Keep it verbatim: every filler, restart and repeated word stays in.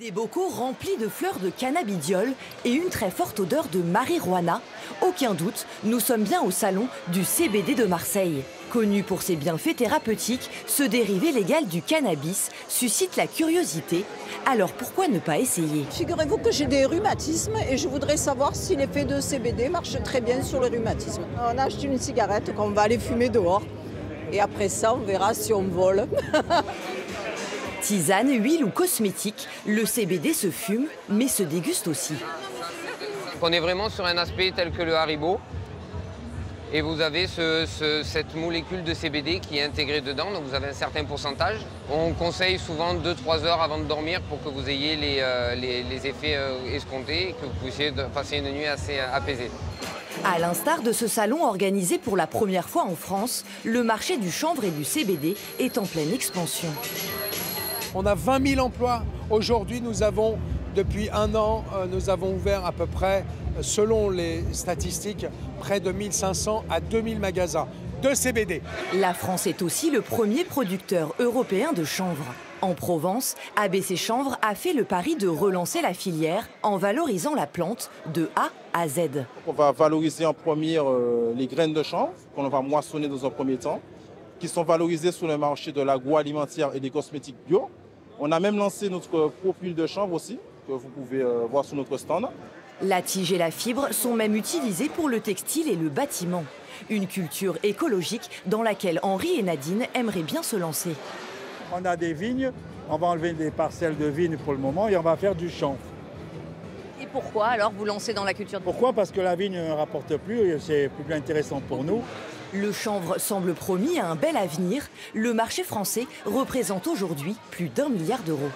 Des bocaux remplis de fleurs de cannabidiol et une très forte odeur de marijuana. Aucun doute, nous sommes bien au salon du C B D de Marseille. Connu pour ses bienfaits thérapeutiques, ce dérivé légal du cannabis suscite la curiosité. Alors pourquoi ne pas essayer? Figurez-vous que j'ai des rhumatismes et je voudrais savoir si l'effet de C B D marche très bien sur les rhumatismes. On achète une cigarette qu'on va aller fumer dehors et après ça on verra si on vole. Tisane, huile ou cosmétique, le C B D se fume mais se déguste aussi. On est vraiment sur un aspect tel que le Haribo. Et vous avez ce, ce, cette molécule de C B D qui est intégrée dedans, donc vous avez un certain pourcentage. On conseille souvent deux trois heures avant de dormir pour que vous ayez les, euh, les, les effets euh, escomptés et que vous puissiez passer une nuit assez apaisée. À l'instar de ce salon organisé pour la première fois en France, le marché du chanvre et du C B D est en pleine expansion. On a vingt mille emplois. Aujourd'hui, nous avons, depuis un an, nous avons ouvert à peu près, selon les statistiques, près de mille cinq cents à deux mille magasins de C B D. La France est aussi le premier producteur européen de chanvre. En Provence, A B C Chanvre a fait le pari de relancer la filière en valorisant la plante de A à Z. On va valoriser en premier euh, les graines de chanvre qu'on va moissonner dans un premier temps, qui sont valorisées sur le marché de l'agroalimentaire et des cosmétiques bio. On a même lancé notre propre de chanvre aussi, que vous pouvez euh, voir sur notre stand. La tige et la fibre sont même utilisées pour le textile et le bâtiment. Une culture écologique dans laquelle Henri et Nadine aimeraient bien se lancer. On a des vignes, on va enlever des parcelles de vignes pour le moment et on va faire du chanvre. Et pourquoi alors vous lancez dans la culture de... Pourquoi? Parce que la vigne ne rapporte plus et c'est plus intéressant pour nous. Le chanvre semble promis à un bel avenir. Le marché français représente aujourd'hui plus d'un milliard d'euros.